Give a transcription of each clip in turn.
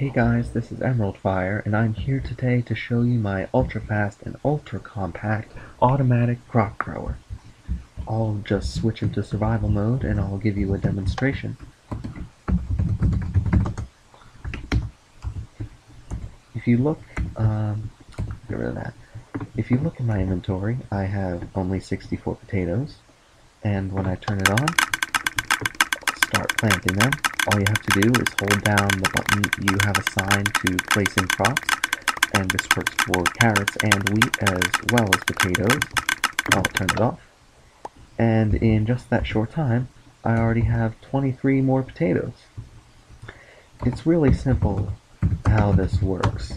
Hey guys, this is Emerald Fire, and I'm here today to show you my ultra-fast and ultra-compact automatic crop grower. I'll just switch into survival mode and I'll give you a demonstration. If you look, get rid of that. If you look in my inventory, I have only 64 potatoes, and when I turn it on, start planting them. All you have to do is hold down the button you have assigned to place in crops, and this works for carrots and wheat as well as potatoes. I'll turn it off, and in just that short time I already have 23 more potatoes. It's really simple how this works.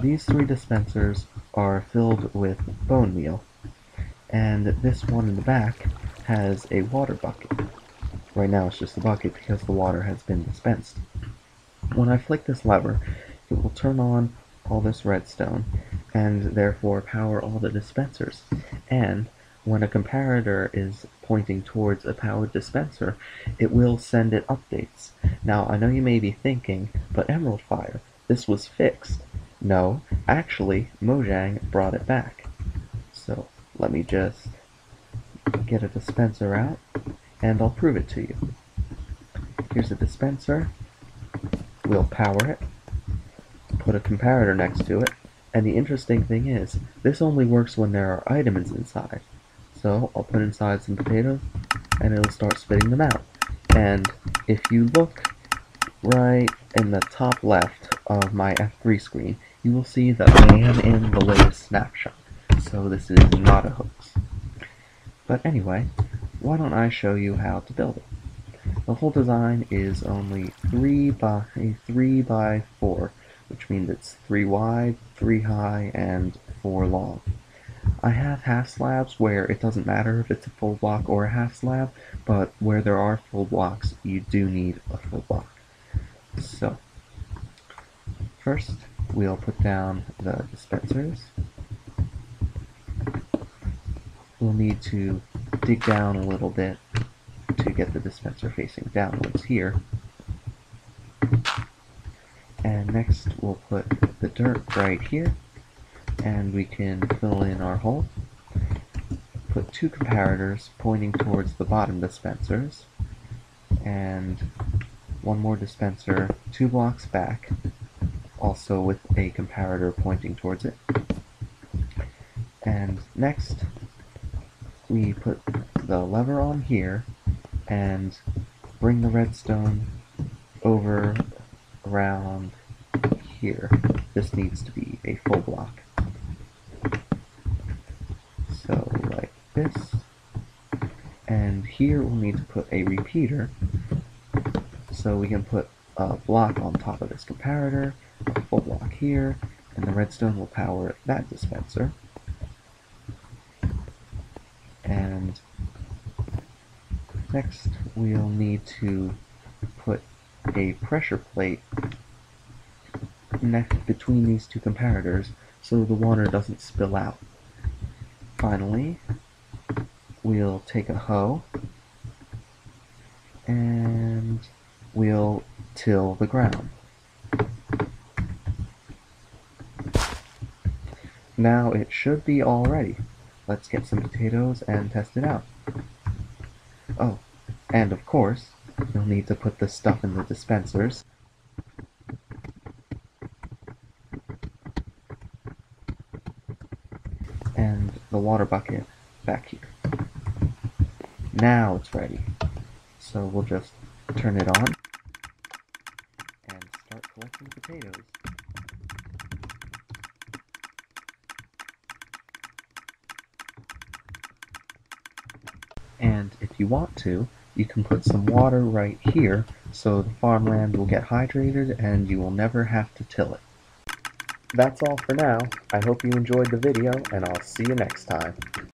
These three dispensers are filled with bone meal, and this one in the back has a water bucket. Right now it's just the bucket because the water has been dispensed. When I flick this lever, it will turn on all this redstone and therefore power all the dispensers. And when a comparator is pointing towards a powered dispenser, it will send it updates. Now I know you may be thinking, but Emerald Fire, this was fixed. No, actually Mojang brought it back. So let me just get a dispenser out, and I'll prove it to you. Here's a dispenser. We'll power it, put a comparator next to it, and the interesting thing is, this only works when there are items inside. So I'll put inside some potatoes, and it'll start spitting them out. And if you look right in the top left of my F3 screen, you will see that I am in the latest snapshot. So this is not a hoax. But anyway, why don't I show you how to build it? The whole design is only 3 by 4, which means it's 3 wide, 3 high, and 4 long. I have half slabs where it doesn't matter if it's a full block or a half slab, but where there are full blocks, you do need a full block. So, first we'll put down the dispensers. We'll need to dig down a little bit to get the dispenser facing downwards here. And next we'll put the dirt right here, and we can fill in our hole. Put two comparators pointing towards the bottom dispensers, and one more dispenser 2 blocks back, also with a comparator pointing towards it. And next we put the lever on here and bring the redstone over around here. This needs to be a full block. So like this. And here we'll need to put a repeater so we can put a block on top of this comparator, a full block here, and the redstone will power that dispenser. And next we'll need to put a pressure plate next between these two comparators so the water doesn't spill out. Finally, we'll take a hoe and we'll till the ground. Now it should be all ready. Let's get some potatoes and test it out. Oh, and of course, you'll need to put the stuff in the dispensers. And the water bucket back here. Now it's ready. So we'll just turn it on and start collecting potatoes. And if you want to, you can put some water right here so the farmland will get hydrated and you will never have to till it. That's all for now. I hope you enjoyed the video, and I'll see you next time.